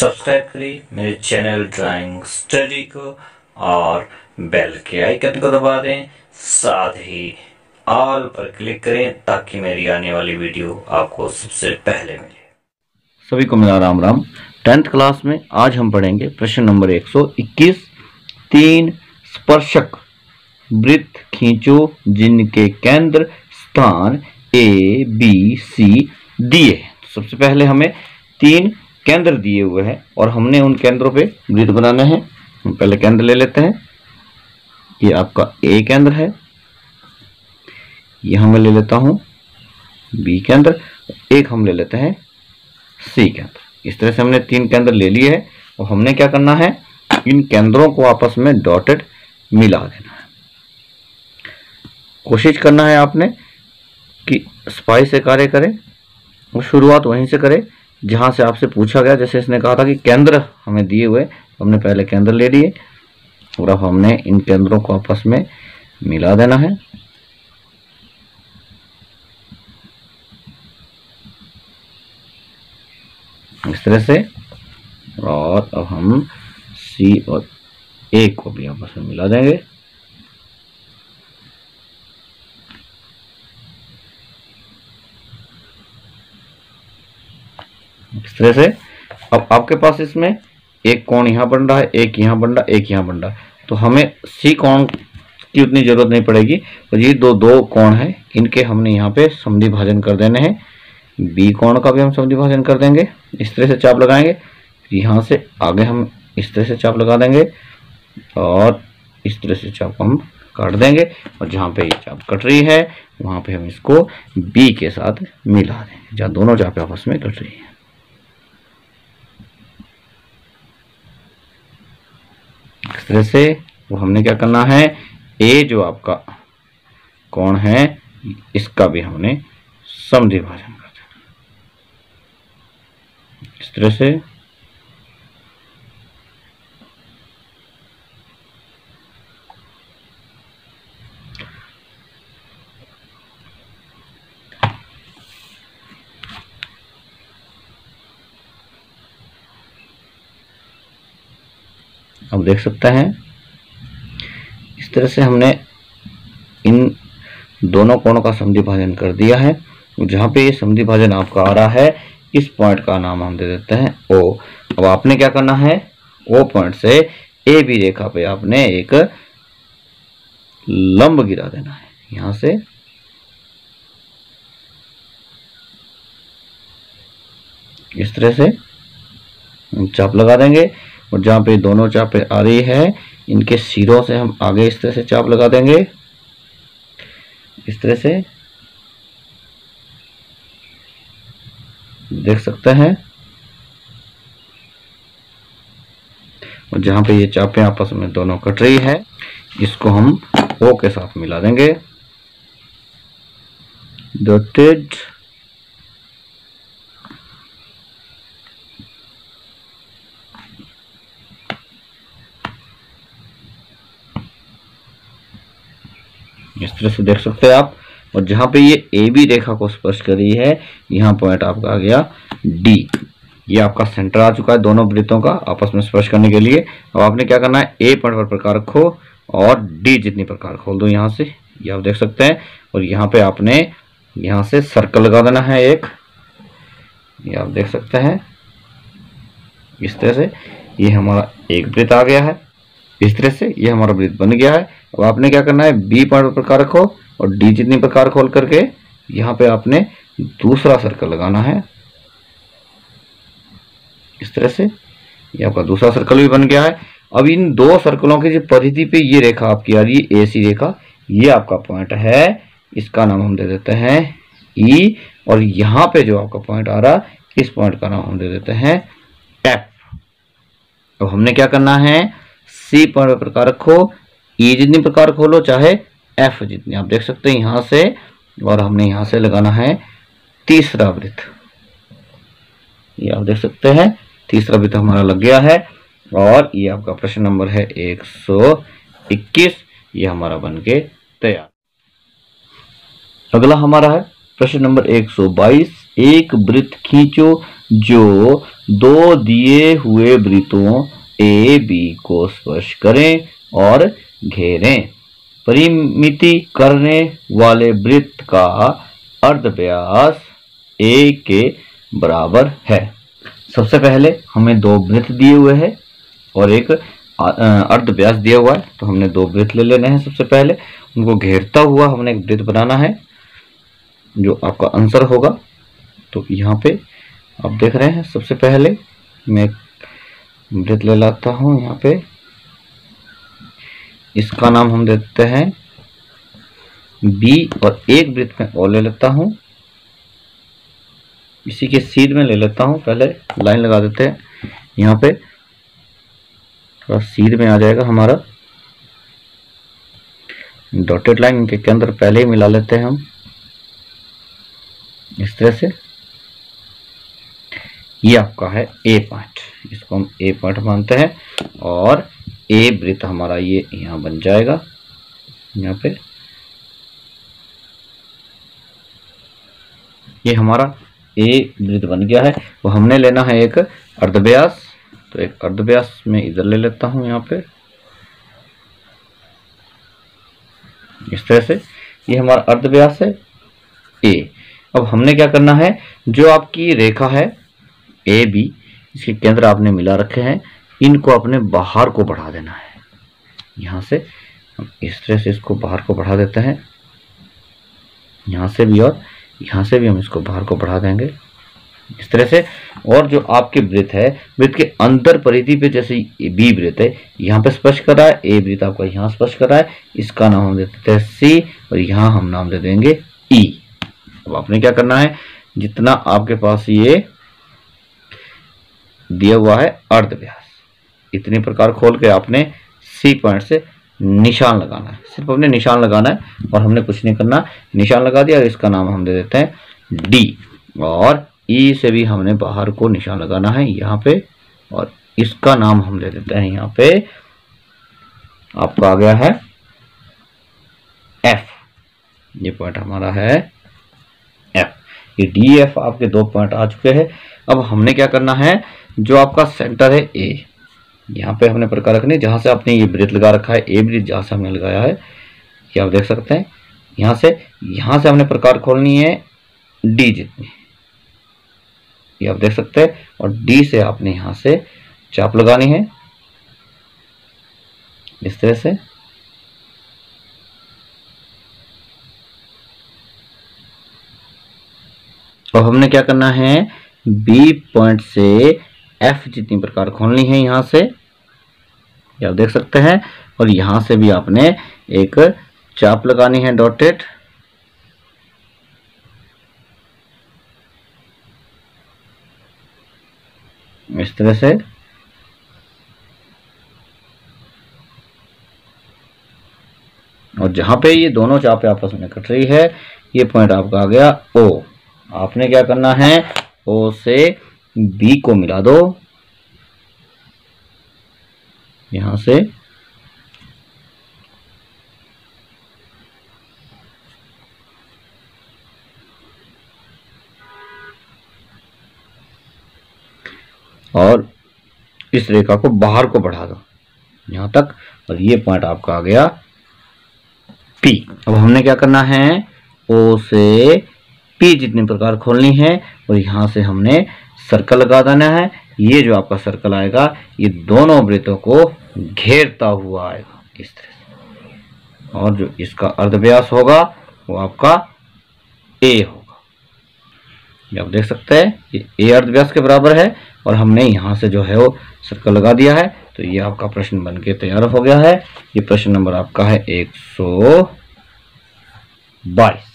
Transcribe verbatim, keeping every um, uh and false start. Subscribe करिए मेरे channel drawing study को और बेल के आइकन को दबा दें, साथ ही ऑल पर क्लिक करें ताकि मेरी आने वाली वीडियो आपको सबसे पहले मिले। सभी को मेरा राम राम। टेंथ क्लास में आज हम पढ़ेंगे प्रश्न नंबर एक सौ इक्कीस। तीन स्पर्शक वृत्त खींचो जिनके केंद्र स्थान ए बी सी दिए। सबसे पहले हमें तीन केंद्र दिए हुए हैं और हमने उन केंद्रों पे वृत्त बनाना है। हम पहले केंद्र ले लेते हैं। ये आपका ए केंद्र है, यह मैं ले लेता हूँ बी केंद्र, एक हम ले लेते हैं सी केंद्र। इस तरह से हमने तीन केंद्र ले लिए हैं और हमने क्या करना है, इन केंद्रों को आपस में डॉटेड मिला देना है। कोशिश करना है आपने कि स्पाई से कार्य करें और शुरुआत वहीं से करें जहाँ से आपसे पूछा गया। जैसे इसने कहा था कि केंद्र हमें दिए हुए, हमने पहले केंद्र ले लिए और अब हमने इन केंद्रों को आपस में मिला देना है। इस तरह से। और अब हम सी और ए को भी आपस में मिला देंगे। इस तरह से। अब आपके पास इसमें एक कोण यहाँ बन रहा है, एक यहाँ बन रहा है, एक यहाँ बन रहा है, तो हमें सी कोण की उतनी जरूरत नहीं पड़ेगी। और ये दो दो कोण है, इनके हमने यहाँ पे समद्विभाजन कर देने हैं। बी कोण का भी हम समद्विभाजन कर देंगे, इस तरह से चाप लगाएंगे। यहाँ से आगे हम इस तरह से चाप लगा देंगे और इस तरह से चाप हम काट देंगे। और जहाँ पे ये चाप कट रही है वहाँ पे हम इसको बी के साथ मिला देंगे, जहाँ दोनों चापें आपस में कट रही हैं। इस तरह से। वो हमने क्या करना है, ए जो आपका कोण है इसका भी हमने समद्विभाजन कर देना, इस तरह से। आप देख सकते हैं इस तरह से हमने इन दोनों कोणों का समद्विभाजन कर दिया है। जहाँ पे ये समद्विभाजन आपका आ रहा है, इस पॉइंट का नाम हम दे देते हैं ओ। अब आपने क्या करना है, ओ पॉइंट से ए बी रेखा पे आपने एक लंब गिरा देना है। यहाँ से इस तरह से चाप लगा देंगे और जहाँ पे दोनों चापें आ रही है इनके सिरों से हम आगे इस तरह से चाप लगा देंगे, इस तरह से। देख सकते हैं। और जहाँ पे ये चापें आपस में दोनों कट रही है इसको हम ओ के साथ मिला देंगे, डॉटेड। इस तरह से देख सकते हैं आप। और जहाँ पे ये ए बी रेखा को स्पर्श कर रही है यहाँ पॉइंट आपका आ गया डी। ये आपका सेंटर आ चुका है दोनों वृत्तों का आपस में स्पर्श करने के लिए। अब आपने क्या करना है, ए पॉइंट पर प्रकार रखो और डी जितनी प्रकार खोल दो यहाँ से। ये आप देख सकते हैं। और यहाँ पे आपने यहाँ से सर्कल लगा देना है एक, ये आप देख सकते हैं। इस तरह से ये हमारा एक वृत्त आ गया है। इस तरह से ये हमारा वृत्त बन गया है। अब आपने क्या करना है, बी पॉइंट पर प्रकार रखो और डी जितनी प्रकार खोल करके यहाँ पे आपने दूसरा सर्कल लगाना है। इस तरह से ये आपका दूसरा सर्कल भी बन गया है। अब इन दो सर्कलों की जो परिधि पे ये रेखा आपकी आ रही है एसी रेखा, ये आपका पॉइंट है, इसका नाम हम दे देते हैं ई। और यहाँ पे जो आपका पॉइंट आ रहा इस पॉइंट का नाम हम दे देते हैं एफ। अब हमने क्या करना है, सी पर प्रकार रखो, ई जितनी प्रकार खोलो चाहे एफ जितनी, आप देख सकते हैं यहाँ से। और हमने यहाँ से लगाना है तीसरा वृत्त, ये आप देख सकते हैं। तीसरा वृत्त हमारा लग गया है। और ये आपका प्रश्न नंबर है एक सौ इक्कीस, ये हमारा बनके तैयार। अगला हमारा है प्रश्न नंबर एक सौ बाईस। एक वृत्त खींचो जो दो दिए हुए वृत्तों ए बी को स्पर्श करें और घेरें। परिमिति करने वाले वृत्त का अर्धव्यास ए के बराबर है। सबसे पहले हमें दो वृत्त दिए हुए हैं और एक अर्धव्यास दिया हुआ है, तो हमने दो वृत्त ले लेने हैं। सबसे पहले उनको घेरता हुआ हमने एक वृत्त बनाना है जो आपका आंसर होगा। तो यहाँ पे आप देख रहे हैं, सबसे पहले मैं वृत्त ले लाता हूँ। यहाँ पे इसका नाम हम देते हैं बी और एक वृत्त में और ले लेता हूँ, इसी के सीध में ले लेता हूँ। पहले लाइन लगा देते हैं, यहाँ पे थोड़ा सीध में आ जाएगा हमारा डॉटेड लाइन, इनके के अंदर पहले ही मिला लेते हैं हम इस तरह से। ये आपका है ए पॉइंट, इसको हम ए पॉइंट मानते हैं और ए वृत्त हमारा ये यहाँ बन जाएगा। यहाँ पे ये हमारा ए वृत्त बन गया है। वो हमने लेना है एक अर्धव्यास, तो एक अर्धव्यास में इधर ले लेता हूँ यहाँ पे इस तरह से। ये हमारा अर्धव्यास है ए। अब हमने क्या करना है, जो आपकी रेखा है ए बी, इसके केंद्र आपने मिला रखे हैं, इनको अपने बाहर को बढ़ा देना है। यहाँ से हम इस तरह से इसको बाहर को बढ़ा देते हैं, यहाँ से भी और यहाँ से भी हम इसको बाहर को बढ़ा देंगे इस तरह से। और जो आपके वृत्त है, वृत्त के अंदर परिधि पे जैसे बी वृत्त है यहाँ पे स्पर्श कर रहा है, ए वृत्त आपका यहाँ स्पर्श कर रहा है, इसका नाम हम दे देते हैं सी और यहाँ हम नाम दे देंगे ई। अब आपने क्या करना है, जितना आपके पास ये दिया हुआ है अर्धव्यास, इतने प्रकार खोल के आपने सी पॉइंट से निशान लगाना है। सिर्फ अपने निशान लगाना है और हमने कुछ नहीं करना। निशान लगा दिया और इसका नाम हम दे देते हैं डी और ई से भी हमने बाहर को निशान लगाना है यहाँ पे और इसका नाम हम दे देते हैं यहाँ पे आपका आ गया है एफ। ये पॉइंट हमारा है एफ। ये डी एफ आपके दो पॉइंट आ चुके हैं। अब हमने क्या करना है, जो आपका सेंटर है ए, यहाँ पे हमने प्रकार रखनी, जहाँ से आपने ये वृत्त लगा रखा है ए वृत्त, जहाँ से हमने लगाया है ये आप देख सकते हैं। यहाँ से यहाँ से हमने प्रकार खोलनी है डी जितनी, ये आप देख सकते हैं। और डी से आपने यहाँ से चाप लगानी है इस तरह से। और हमने क्या करना है, बी पॉइंट से एफ जितनी प्रकार खोलनी है यहाँ से, ये आप देख सकते हैं। और यहाँ से भी आपने एक चाप लगानी है डॉटेड इस तरह से। और जहाँ पे ये दोनों चापें आपस में कट रही है, ये पॉइंट आपका आ गया ओ। आपने क्या करना है, ओ से बी को मिला दो, यहां से और इस रेखा को बाहर को बढ़ा दो यहां तक और ये पॉइंट आपका आ गया पी। अब हमने क्या करना है, ओ से पी जितने प्रकार खोलनी है और यहाँ से हमने सर्कल लगा देना है। ये जो आपका सर्कल आएगा, ये दोनों वृत्तों को घेरता हुआ आएगा इस तरह से। और जो इसका अर्धव्यास होगा वो आपका ए होगा, ये आप देख सकते हैं। ये ए अर्धव्यास के बराबर है और हमने यहाँ से जो है वो सर्कल लगा दिया है। तो ये आपका प्रश्न बन के तैयार हो गया है। ये प्रश्न नंबर आपका है एक सौ बाईस।